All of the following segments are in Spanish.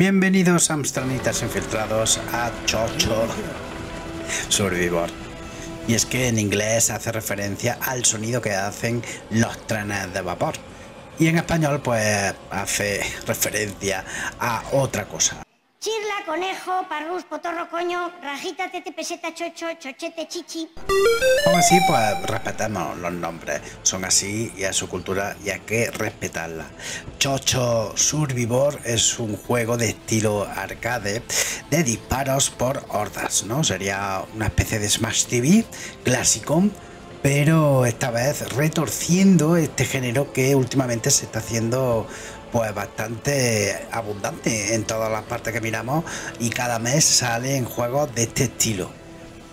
Bienvenidos amstranitas infiltrados a Choo Choo Survivor. Y es que en inglés hace referencia al sonido que hacen los trenes de vapor. Y en español pues hace referencia a otra cosa. Chirla, conejo, parrus, potorro, coño, rajita, tete, peseta, chocho, chochete, chichi. Como así pues respetamos los nombres. Son así y es su cultura y hay que respetarla. Choo Choo Survivor es un juego de estilo arcade de disparos por hordas, ¿no? Sería una especie de Smash TV clásico, pero esta vez retorciendo este género que últimamente se está haciendo pues bastante abundante en todas las partes que miramos, y cada mes salen juegos de este estilo.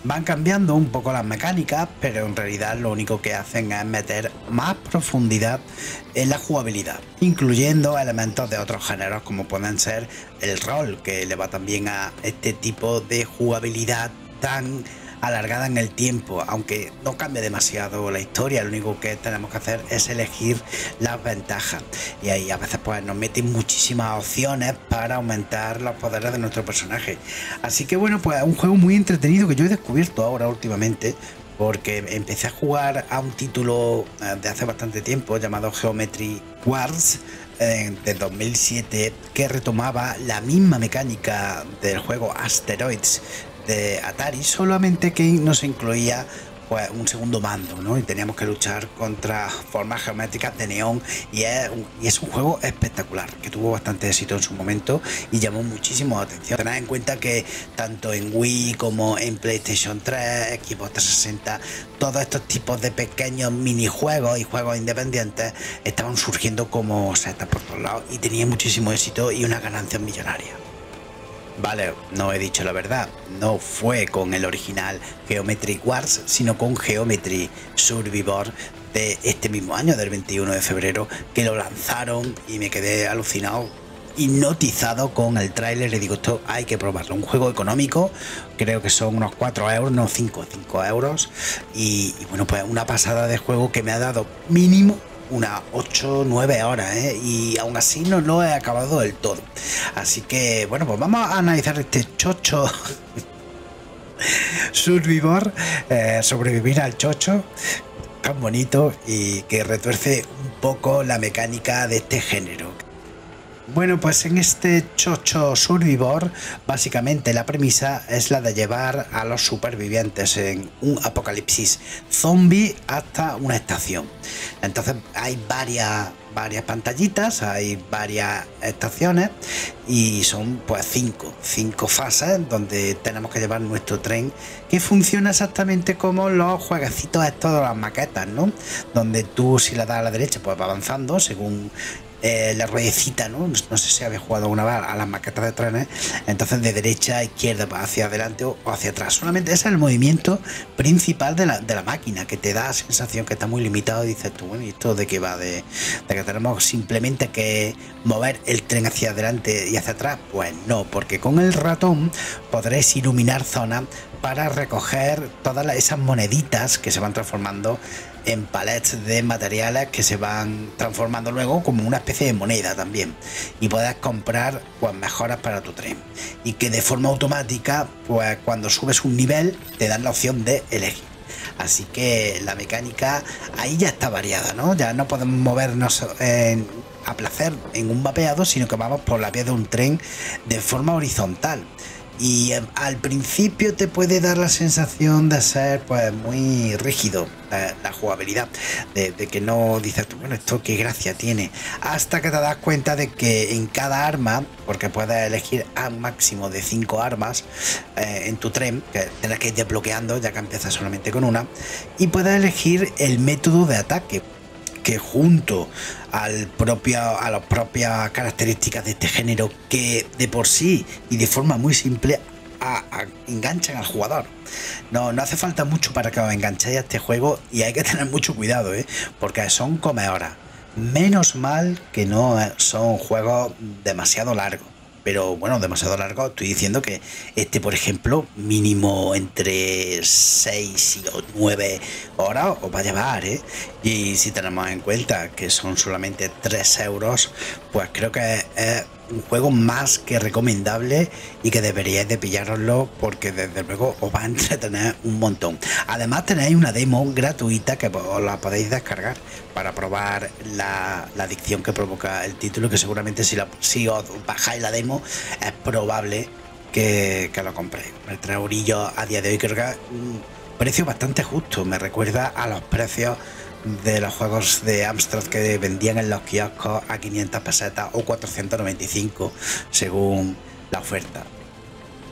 Van cambiando un poco las mecánicas, pero en realidad lo único que hacen es meter más profundidad en la jugabilidad, incluyendo elementos de otros géneros como pueden ser el rol, que le va también a este tipo de jugabilidad tan alargada en el tiempo, aunque no cambia demasiado la historia. Lo único que tenemos que hacer es elegir las ventajas, y ahí a veces pues nos meten muchísimas opciones para aumentar los poderes de nuestro personaje. Así que bueno, pues un juego muy entretenido que yo he descubierto ahora últimamente, porque empecé a jugar a un título de hace bastante tiempo llamado Geometry Wars de 2007, que retomaba la misma mecánica del juego Asteroids de Atari, solamente que nos incluía pues un segundo mando, ¿no? Y teníamos que luchar contra formas geométricas de neón, y es un juego espectacular que tuvo bastante éxito en su momento y llamó muchísimo la atención. Tened en cuenta que tanto en Wii como en PlayStation 3, Xbox 360, todos estos tipos de pequeños minijuegos y juegos independientes estaban surgiendo como setas por todos lados, y tenía muchísimo éxito y una ganancia millonaria. Vale, no he dicho la verdad, no fue con el original Geometry Wars, sino con Geometry Survivor de este mismo año, del 21 de febrero, que lo lanzaron y me quedé alucinado, hipnotizado con el tráiler. Le digo, esto hay que probarlo. Un juego económico, creo que son unos 4 euros, no 5 euros, y bueno, pues una pasada de juego que me ha dado mínimo unas 8 o 9 horas, y aún así no lo he acabado del todo. Así que bueno, pues vamos a analizar este Choo Choo Survivor, sobrevivir al Choo Choo, tan bonito y que retuerce un poco la mecánica de este género. Bueno, pues en este Choo Choo Survivor, básicamente la premisa es la de llevar a los supervivientes en un apocalipsis zombie hasta una estación. Entonces hay varias pantallitas, hay varias estaciones, y son pues cinco fases donde tenemos que llevar nuestro tren, que funciona exactamente como los jueguecitos estos de las maquetas, ¿no? Donde tú, si la das a la derecha, pues va avanzando según la ruedecita, ¿no? No sé si habéis jugado alguna vez a las maquetas de trenes. Entonces de derecha a izquierda, hacia adelante o hacia atrás. Solamente ese es el movimiento principal de la máquina, que te da la sensación que está muy limitado. Y dices tú, bueno, ¿y esto de qué va? De que tenemos simplemente que mover el tren hacia adelante y hacia atrás. Pues no, porque con el ratón podréis iluminar zonas para recoger todas esas moneditas que se van transformando en palets de materiales, que se van transformando luego como una especie de moneda también, y puedas comprar pues mejoras para tu tren, y que de forma automática pues cuando subes un nivel te dan la opción de elegir. Así que la mecánica ahí ya está variada, ¿no? Ya no podemos movernos a placer en un vapeado, sino que vamos por la vía de un tren de forma horizontal. Y al principio te puede dar la sensación de ser pues muy rígido la jugabilidad, de que no dices tú, bueno, esto qué gracia tiene, hasta que te das cuenta de que en cada arma, porque puedes elegir a un máximo de 5 armas en tu tren, que tendrás que ir desbloqueando ya que empiezas solamente con una, y puedes elegir el método de ataque, que junto a las propias características de este género, que de por sí y de forma muy simple enganchan al jugador. No hace falta mucho para que os enganchéis a este juego, y hay que tener mucho cuidado, porque son comehoras. Menos mal que no son juegos demasiado largos. Pero bueno, demasiado largo, estoy diciendo que este, por ejemplo, mínimo entre 6 y 9 horas os va a llevar, Y si tenemos en cuenta que son solamente 3 euros, pues creo que es un juego más que recomendable y que deberíais de pillároslo porque desde luego os va a entretener un montón. Además tenéis una demo gratuita que os la podéis descargar para probar la adicción que provoca el título, que seguramente si os bajáis la demo es probable que lo compréis. El 3 eurillos a día de hoy creo que es un precio bastante justo, me recuerda a los precios de los juegos de Amstrad que vendían en los kioscos a 500 pesetas o 495 según la oferta.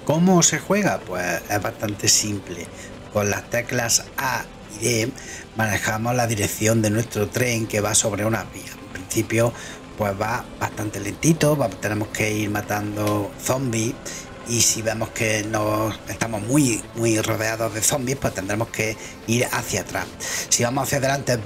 ¿Cómo se juega? Pues es bastante simple. Con las teclas A y D manejamos la dirección de nuestro tren que va sobre una vía. En principio pues va bastante lentito, tenemos que ir matando zombies. Y si vemos que estamos muy rodeados de zombies, pues tendremos que ir hacia atrás. Si vamos hacia adelante,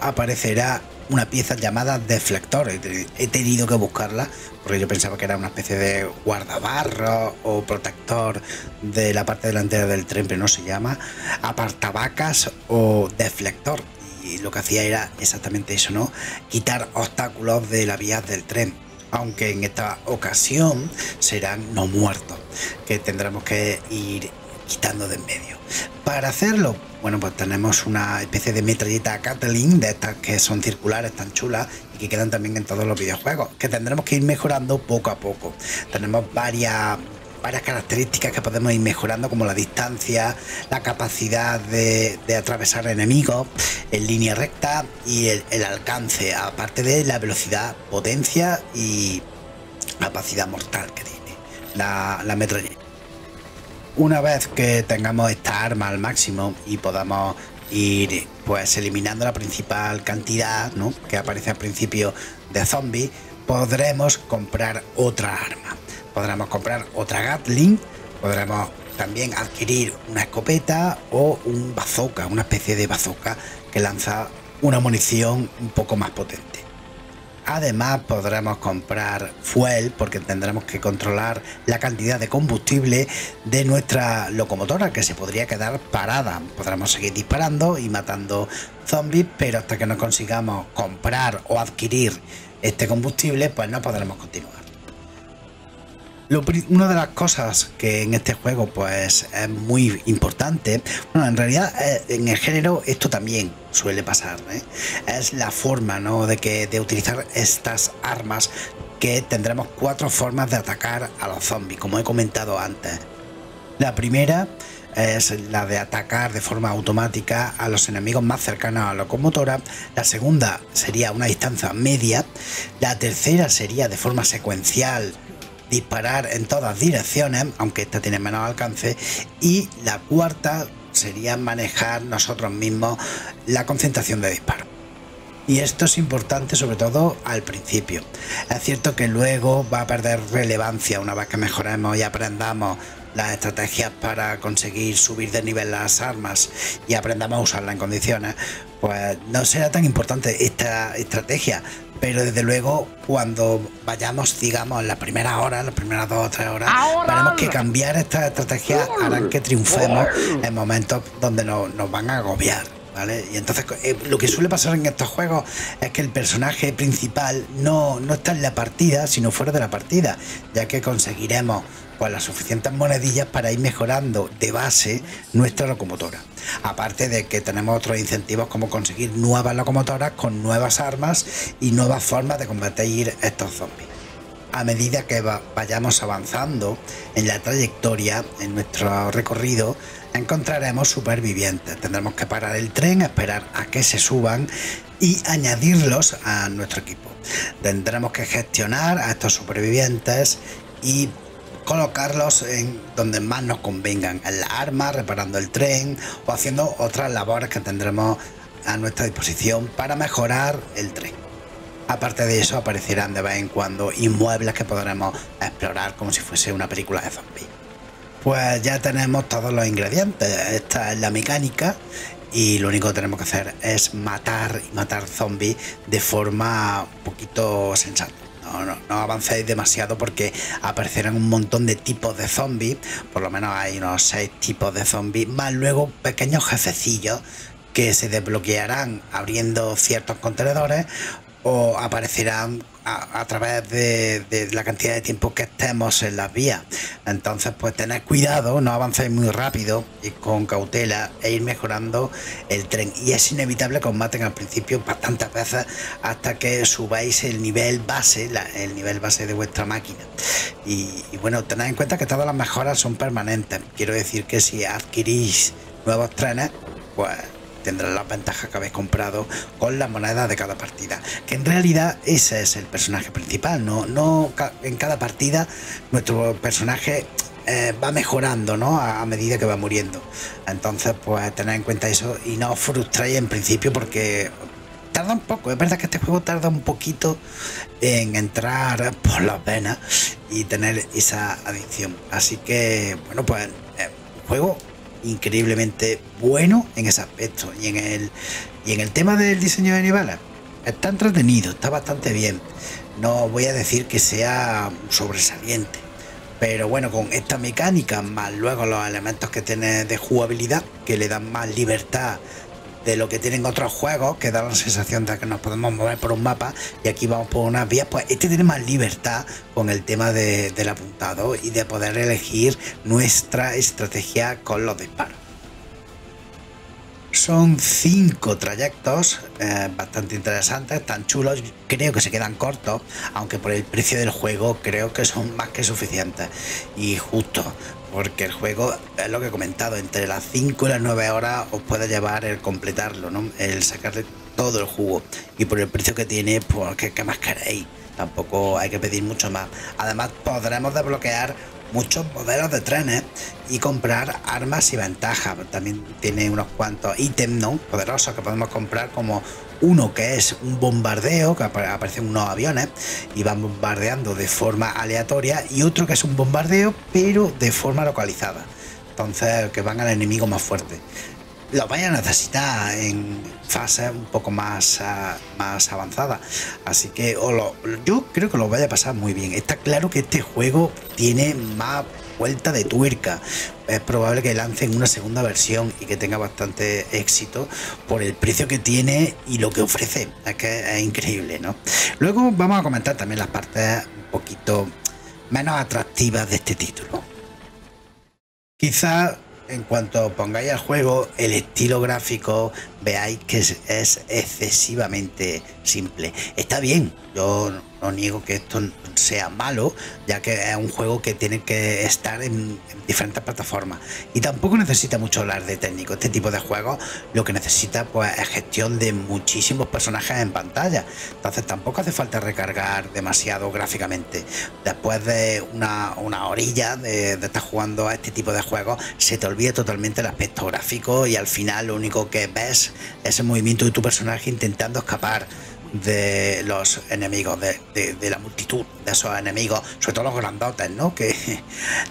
aparecerá una pieza llamada deflector. He tenido que buscarla porque yo pensaba que era una especie de guardabarro o protector de la parte delantera del tren, pero no se llama apartavacas o deflector. Y lo que hacía era exactamente eso, ¿no? Quitar obstáculos de la vía del tren. Aunque en esta ocasión serán no muertos, que tendremos que ir quitando de en medio. Para hacerlo, bueno, pues tenemos una especie de metralleta Gatling, de estas que son circulares, tan chulas, y que quedan también en todos los videojuegos, que tendremos que ir mejorando poco a poco. Tenemos varias características que podemos ir mejorando, como la distancia, la capacidad de atravesar enemigos en línea recta y el alcance, aparte de la velocidad, potencia y capacidad mortal que tiene la metralleta. Una vez que tengamos esta arma al máximo y podamos ir pues eliminando la principal cantidad, ¿no?, que aparece al principio de zombies, podremos comprar otra arma. Podremos comprar otra Gatling, podremos también adquirir una escopeta o un bazooka, una especie de bazooka que lanza una munición un poco más potente. Además podremos comprar fuel porque tendremos que controlar la cantidad de combustible de nuestra locomotora, que se podría quedar parada. Podremos seguir disparando y matando zombies, pero hasta que no consigamos comprar o adquirir este combustible, pues no podremos continuar. Una de las cosas que en este juego pues es muy importante, bueno, en realidad en el género esto también suele pasar, es la forma, ¿no?, de utilizar estas armas, que tendremos 4 formas de atacar a los zombies, como he comentado antes. La primera es la de atacar de forma automática a los enemigos más cercanos a la locomotora. La segunda sería una distancia media. La tercera sería de forma secuencial disparar en todas direcciones, aunque esta tiene menos alcance. Y la cuarta sería manejar nosotros mismos la concentración de disparo. Y esto es importante sobre todo al principio. Es cierto que luego va a perder relevancia una vez que mejoremos y aprendamos las estrategias para conseguir subir de nivel las armas y aprendamos a usarlas en condiciones, pues no será tan importante esta estrategia. Pero desde luego, cuando vayamos, digamos, en las primeras horas, las primeras 2 o 3 horas, veremos que cambiar estas estrategias harán que triunfemos en momentos donde nos van a agobiar, ¿vale? Y entonces lo que suele pasar en estos juegos es que el personaje principal no está en la partida, sino fuera de la partida, ya que conseguiremos pues las suficientes monedillas para ir mejorando de base nuestra locomotora. Aparte de que tenemos otros incentivos como conseguir nuevas locomotoras con nuevas armas y nuevas formas de combatir estos zombies. A medida que vayamos avanzando en la trayectoria, en nuestro recorrido, encontraremos supervivientes. Tendremos que parar el tren, esperar a que se suban y añadirlos a nuestro equipo. Tendremos que gestionar a estos supervivientes y colocarlos en donde más nos convengan, en las armas, reparando el tren o haciendo otras labores que tendremos a nuestra disposición para mejorar el tren. Aparte de eso, aparecerán de vez en cuando inmuebles que podremos explorar como si fuese una película de zombies. Pues ya tenemos todos los ingredientes, esta es la mecánica, y lo único que tenemos que hacer es matar zombies de forma un poquito sensata. No avancéis demasiado porque aparecerán un montón de tipos de zombies, por lo menos hay unos 6 tipos de zombies, más luego pequeños jefecillos que se desbloquearán abriendo ciertos contenedores o aparecerán a través de la cantidad de tiempo que estemos en las vías. Entonces, pues tened cuidado, no avancéis muy rápido, y con cautela, e ir mejorando el tren. Y es inevitable que os maten al principio bastantes veces hasta que subáis el nivel base, el nivel base de vuestra máquina. Y bueno, tened en cuenta que todas las mejoras son permanentes. Quiero decir que si adquirís nuevos trenes, pues tendrán las ventajas que habéis comprado con las monedas de cada partida, que en realidad ese es el personaje principal. No en cada partida nuestro personaje va mejorando, ¿no?, a medida que va muriendo. Entonces, pues tened en cuenta eso y no os frustréis en principio, porque tarda un poco. Es verdad que este juego tarda un poquito en entrar por las venas y tener esa adicción. Así que bueno, pues juego increíblemente bueno en ese aspecto, y en el tema del diseño de niveles está entretenido, está bastante bien. No voy a decir que sea sobresaliente, pero bueno, con esta mecánica más luego los elementos que tiene de jugabilidad, que le dan más libertad de lo que tienen otros juegos, que dan la sensación de que nos podemos mover por un mapa y aquí vamos por unas vías, pues este tiene más libertad con el tema del apuntado y de poder elegir nuestra estrategia con los disparos. Son 5 trayectos bastante interesantes, tan chulos. Creo que se quedan cortos, aunque por el precio del juego creo que son más que suficientes y justos, porque el juego, es lo que he comentado, entre las 5 y las 9 horas os puede llevar el completarlo, ¿no?, el sacarle todo el jugo. Y por el precio que tiene, pues ¿qué más queréis? Tampoco hay que pedir mucho más. Además, podremos desbloquear muchos modelos de trenes y comprar armas y ventajas. También tiene unos cuantos ítems, ¿no?, poderosos que podemos comprar, como uno que es un bombardeo, que aparecen unos aviones y van bombardeando de forma aleatoria, y otro que es un bombardeo pero de forma localizada, entonces que van al enemigo más fuerte. Lo vais a necesitar en fases un poco más avanzadas, así que yo creo que lo vais a pasar muy bien. Está claro que este juego tiene más vuelta de tuerca. Es probable que lancen una segunda versión y que tenga bastante éxito por el precio que tiene y lo que ofrece. Es que es increíble, ¿no? Luego vamos a comentar también las partes un poquito menos atractivas de este título. Quizás en cuanto pongáis al juego, el estilo gráfico veáis que es excesivamente simple. Está bien, yo no niego que esto sea malo, ya que es un juego que tiene que estar en diferentes plataformas, y tampoco necesita mucho hablar de técnico. Este tipo de juegos lo que necesita, pues, es gestión de muchísimos personajes en pantalla, entonces tampoco hace falta recargar demasiado gráficamente. Después de una horilla de estar jugando a este tipo de juegos, se te olvida totalmente el aspecto gráfico y al final lo único que ves es el movimiento de tu personaje intentando escapar de los enemigos, de la multitud de esos enemigos, sobre todo los grandotes, ¿no?, que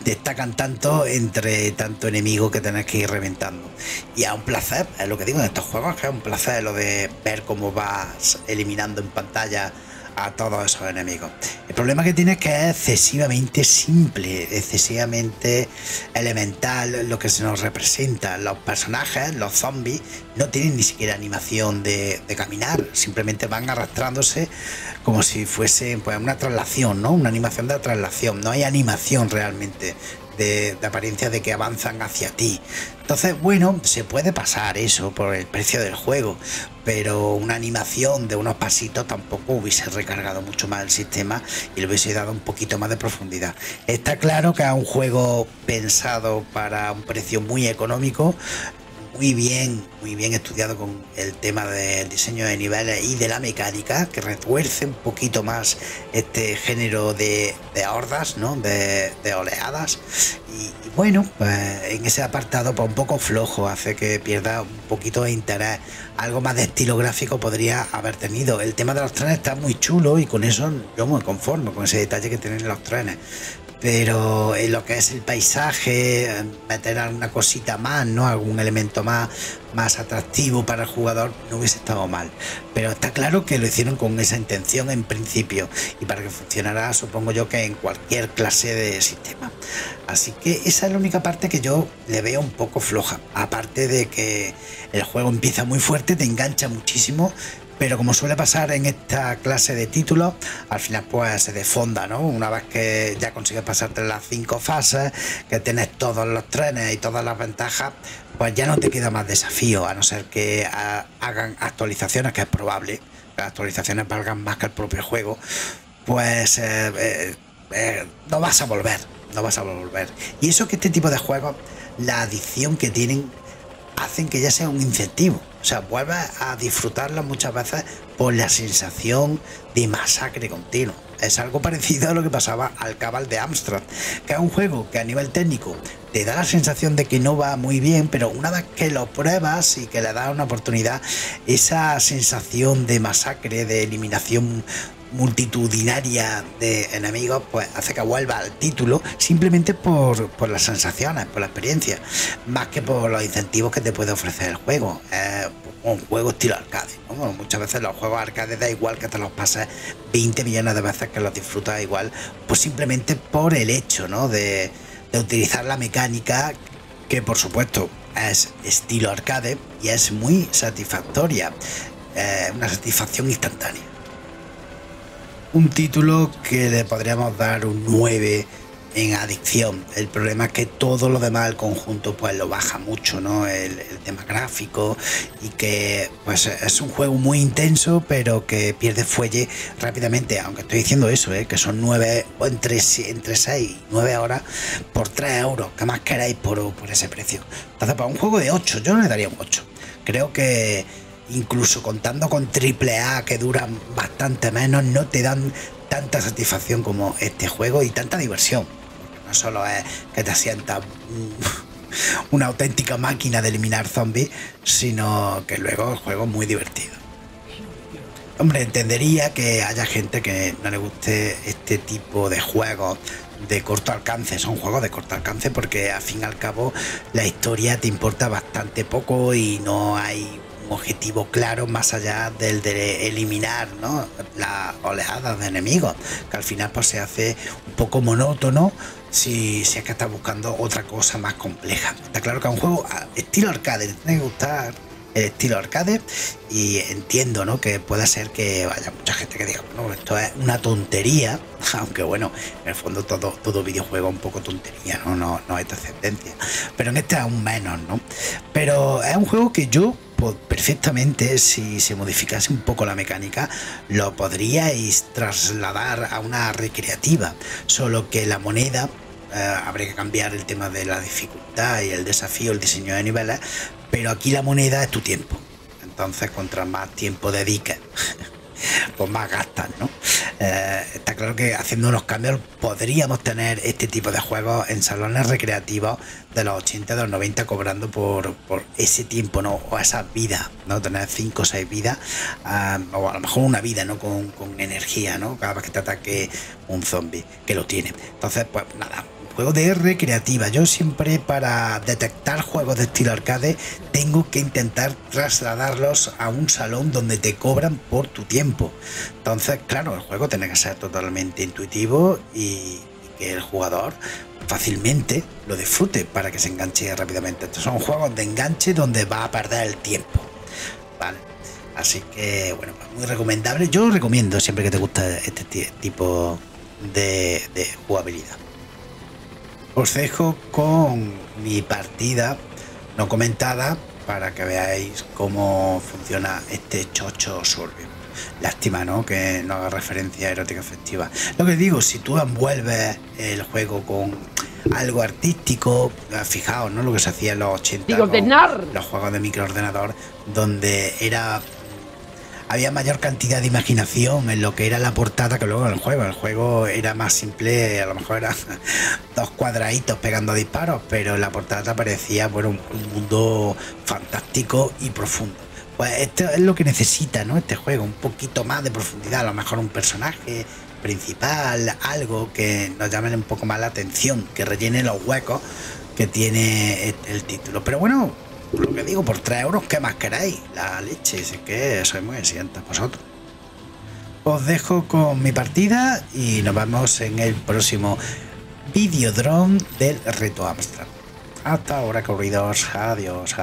destacan tanto entre tanto enemigo que tenés que ir reventando. Y es un placer, es lo que digo en estos juegos, que es un placer lo de ver cómo vas eliminando en pantalla a todos esos enemigos. El problema que tiene es que es excesivamente simple, excesivamente elemental lo que se nos representa. Los personajes, los zombies, no tienen ni siquiera animación de caminar, simplemente van arrastrándose como si fuese, pues, una traslación, ¿no?, una animación de traslación. No hay animación realmente de apariencia de que avanzan hacia ti. Entonces, bueno, se puede pasar eso por el precio del juego, pero una animación de unos pasitos tampoco hubiese recargado mucho más el sistema y le hubiese dado un poquito más de profundidad. Está claro que es un juego pensado para un precio muy económico, muy bien estudiado con el tema del diseño de niveles y de la mecánica, que retuerce un poquito más este género de hordas, ¿no?, de oleadas. Y bueno, pues en ese apartado, pues, un poco flojo, hace que pierda un poquito de interés. Algo más de estilo gráfico podría haber tenido. El tema de los trenes está muy chulo y con eso yo me conformo, con ese detalle que tienen los trenes. Pero en lo que es el paisaje, meter alguna cosita más, ¿no?, algún elemento más atractivo para el jugador, no hubiese estado mal. Pero está claro que lo hicieron con esa intención en principio, y para que funcionara, supongo yo, que en cualquier clase de sistema. Así que esa es la única parte que yo le veo un poco floja. Aparte de que el juego empieza muy fuerte, te engancha muchísimo, pero como suele pasar en esta clase de títulos, al final pues se desfonda, ¿no? Una vez que ya consigues pasarte las 5 fases, que tienes todos los trenes y todas las ventajas, pues ya no te queda más desafío, a no ser que hagan actualizaciones, que es probable, que las actualizaciones valgan más que el propio juego, pues no vas a volver, Y eso que este tipo de juegos, la adicción que tienen, hacen que ya sea un incentivo. O sea, vuelves a disfrutarla muchas veces por la sensación de masacre continua. Es algo parecido a lo que pasaba al Cabal de Amstrad, que es un juego que a nivel técnico te da la sensación de que no va muy bien, pero una vez que lo pruebas y que le das una oportunidad, esa sensación de masacre, de eliminación multitudinaria de enemigos, pues hace que vuelva al título simplemente por las sensaciones, por la experiencia, más que por los incentivos que te puede ofrecer el juego. Un juego estilo arcade, ¿no? Bueno, muchas veces los juegos arcade da igual que te los pases 20 millones de veces, que los disfrutas igual, pues simplemente por el hecho, ¿no? de utilizar la mecánica, que por supuesto es estilo arcade y es muy satisfactoria, una satisfacción instantánea. Un título que le podríamos dar un 9 en adicción. El problema es que todo lo demás, el conjunto, pues lo baja mucho, ¿no? El tema gráfico, y que pues es un juego muy intenso, pero que pierde fuelle rápidamente. Aunque estoy diciendo eso, que son 9 o entre 6 y 9 horas por 3 euros, que más queráis por ese precio. Entonces, para un juego de 8, yo no le daría un 8. Creo que incluso contando con AAA que duran bastante menos, no te dan tanta satisfacción como este juego y tanta diversión. No solo es que te sientas una auténtica máquina de eliminar zombies, sino que luego el juego es muy divertido. Hombre, entendería que haya gente que no le guste este tipo de juegos de corto alcance. Son juegos de corto alcance porque al fin y al cabo la historia te importa bastante poco y no hay objetivo claro más allá del de eliminar, ¿no?, las oleadas de enemigos, que al final pues se hace un poco monótono si es que estás buscando otra cosa más compleja. Está claro que es un juego estilo arcade, te tiene que gustar el estilo arcade, y entiendo, ¿no?, que puede ser que haya mucha gente que diga, bueno, esto es una tontería, aunque bueno, en el fondo todo videojuego es un poco tontería, no hay trascendencia, pero en este aún menos, ¿no? Pero es un juego que yo perfectamente, si se modificase un poco la mecánica, lo podríais trasladar a una recreativa, solo que la moneda, habría que cambiar el tema de la dificultad y el desafío, el diseño de niveles, pero aquí la moneda es tu tiempo. Entonces, contra más tiempo dedicas, pues más gastas, ¿no? Está claro que haciendo unos cambios podríamos tener este tipo de juegos en salones recreativos de los 80, de los 90, cobrando por ese tiempo, ¿no?, o esas vidas, ¿no? Tener 5 o 6 vidas, o a lo mejor una vida, ¿no?, con energía, ¿no?, cada vez que te ataque un zombie, que lo tiene. Entonces, pues nada, juego de recreativa. Yo siempre, para detectar juegos de estilo arcade, tengo que intentar trasladarlos a un salón donde te cobran por tu tiempo. Entonces, claro, el juego tiene que ser totalmente intuitivo y que el jugador fácilmente lo disfrute para que se enganche rápidamente. Estos son juegos de enganche donde va a perder el tiempo, ¿vale? Así que, bueno, muy recomendable. Yo lo recomiendo siempre que te gusta este tipo de jugabilidad. Os dejo con mi partida no comentada para que veáis cómo funciona este Choo Choo Survivor. Lástima, ¿no?, que no haga referencia a erótica afectiva. Lo que digo, si tú envuelves el juego con algo artístico, fijaos, ¿no?, lo que se hacía en los 80 con los juegos de microordenador, donde había mayor cantidad de imaginación en lo que era la portada que luego en el juego. El juego era más simple, a lo mejor eran 2 cuadraditos pegando disparos, pero en la portada parecía, bueno, un mundo fantástico y profundo. Pues esto es lo que necesita, ¿no?, este juego, un poquito más de profundidad, a lo mejor un personaje principal, algo que nos llame un poco más la atención, que rellene los huecos que tiene el título. Pero bueno, lo que digo, por 3 euros, ¿qué más queráis? La leche, es que soy muy exigente vosotros. Os dejo con mi partida y nos vemos en el próximo Videodrome del Reto Amstrad. Hasta ahora, corridos. Adiós.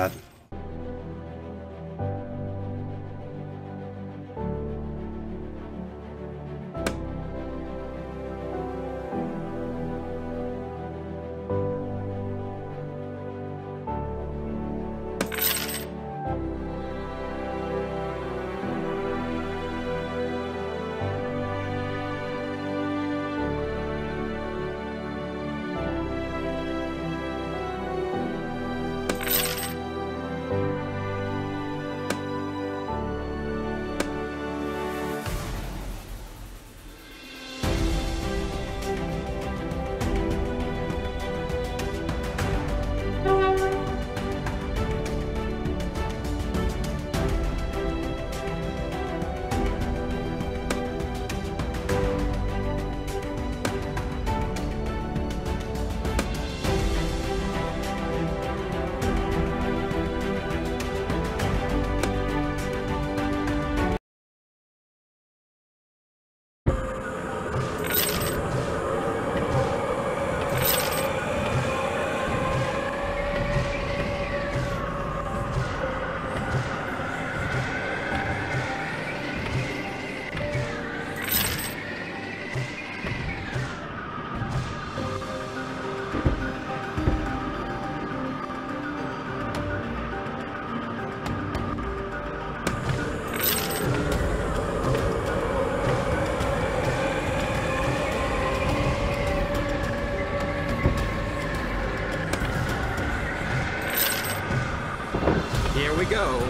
go.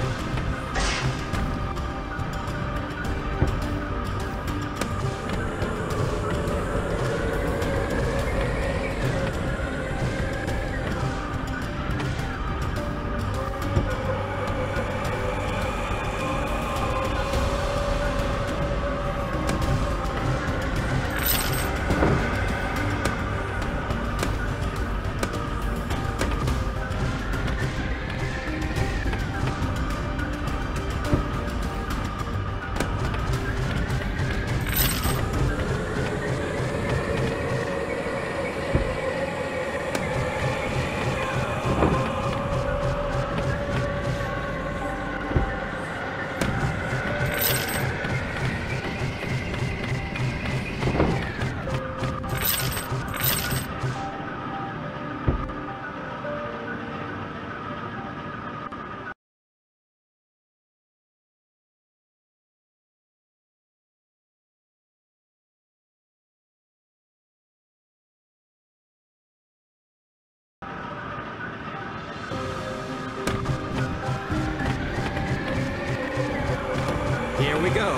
Here we go.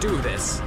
do this.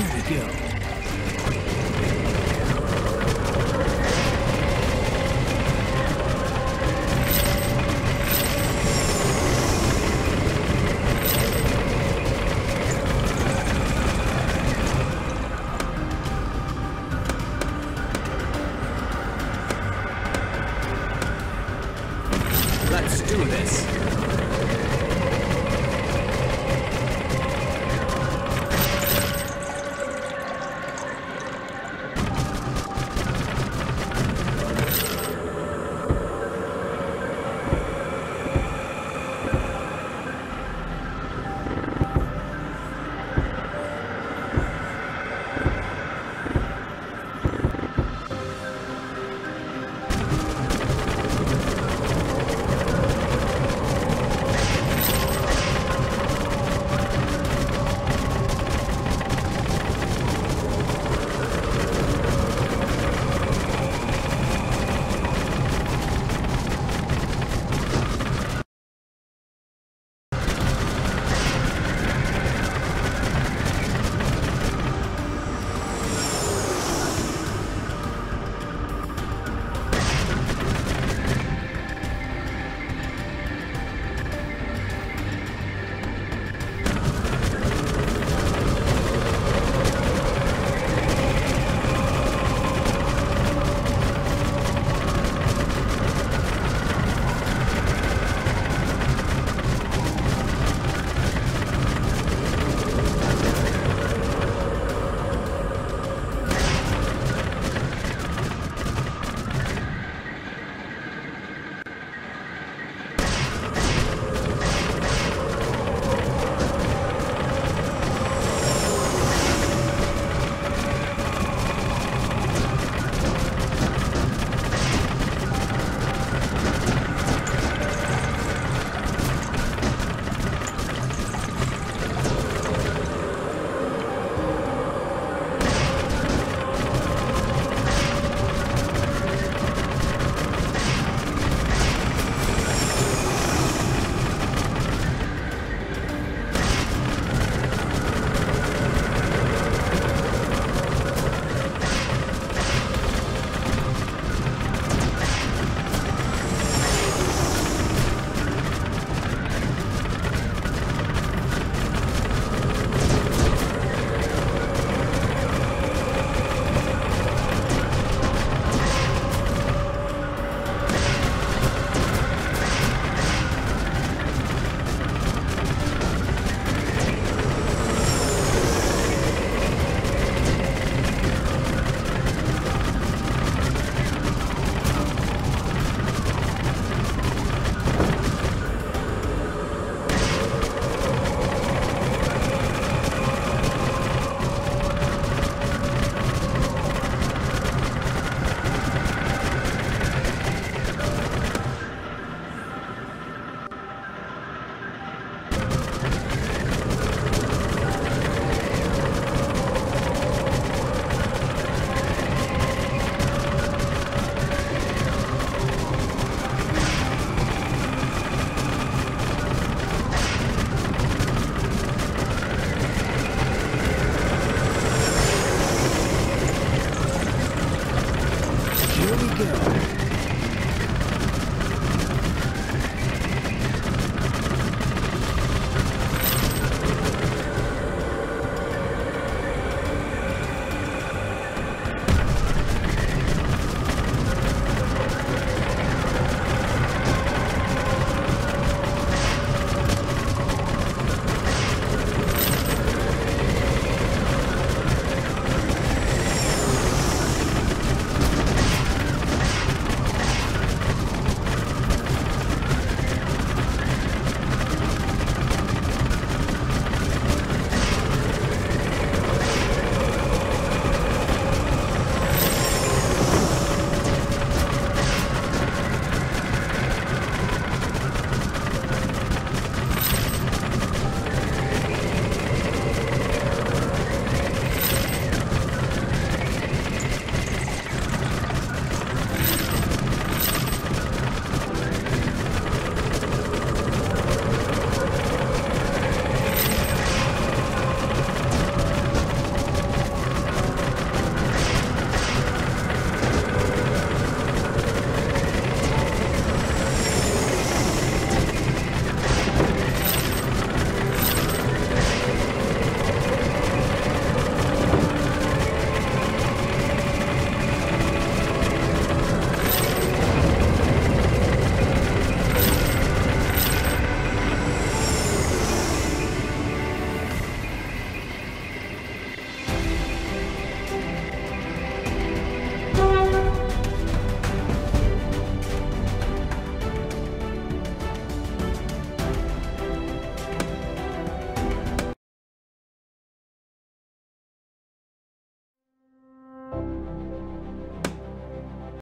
Here we go. Let's do this.